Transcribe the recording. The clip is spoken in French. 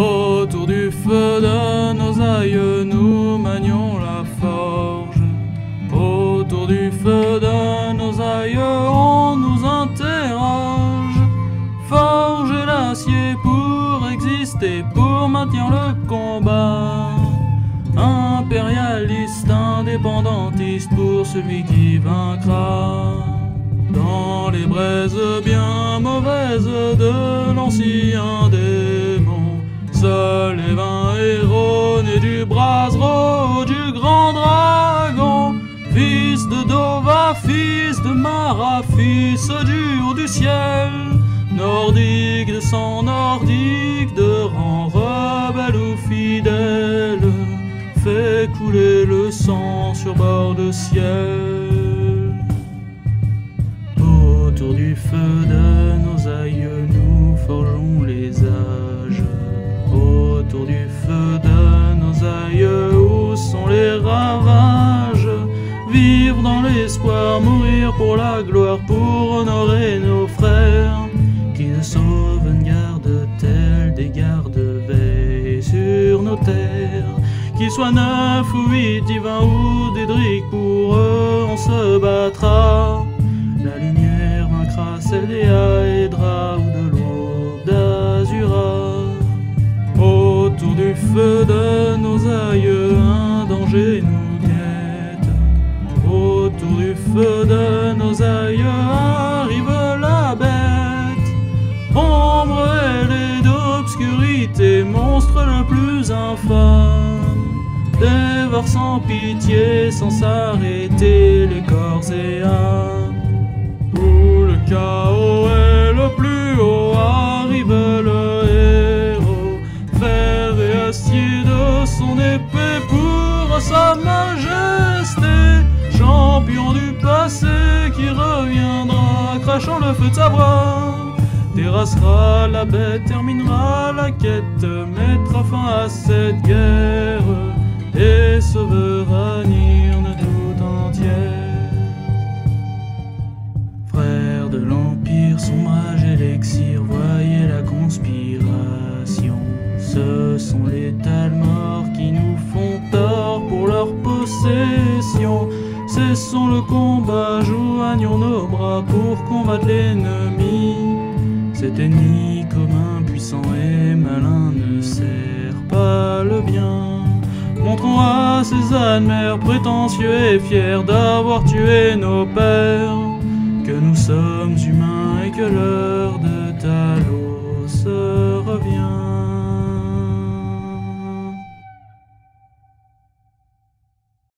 Autour du feu de nos aïeux, nous manions la forge. Autour du feu de nos aïeux, on nous interroge. Forge l'acier pour exister, pour maintenir le combat. Impérialiste, indépendantiste, pour celui qui vaincra. Dans les braises bien mauvaises de l'ancien démon, seuls les 20 héros nés du brasereau du grand dragon, fils de Dovah, fils de Mara, fils du haut du ciel, nordique de sang nordique, de rang rebelle ou fidèle, fait couler le sang sur Bordeciel. Autour du feu de nos aïeux, nous forgeons les âges. Autour du feu de nos aïeux, où sont les ravages? Vivre dans l'espoir, mourir pour la gloire, pour honorer nos frères. Qui nous sauvent, garde-t-elle des gardes-veilles sur nos terres? Qu'ils soient 9 ou 8, 10, 20 ou Dédric, pour eux on se battra. La lumière vaincra celle des aydra ou de l'aube d'Azura. Autour du feu de nos aïeux, un danger nous guette. Autour du feu de nos aïeux arrive la bête. Ombre ailée d'obscurité, monstre le plus infâme, dévore sans pitié, sans s'arrêter les corps et âmes. Où le chaos est le plus haut, arrive le héros, fer et acier de son épée pour sa majesté, champion du passé qui reviendra, crachant le feu de sa voix, terrassera la bête, terminera la quête, mettra fin à cette guerre et sauvera Nirn tout entière. De l'Empire, Sombrage et l'Exir, voyez la conspiration. Ce sont les Thalmor qui nous font tort pour leur possession. Cessons le combat, joignons nos bras pour combattre l'ennemi. Cet ennemi commun, puissant et malin, ne sert pas le bien. Montrons à ces aldmer prétentieux et fiers d'avoir tué nos pères que nous sommes humains et que l'heure de ta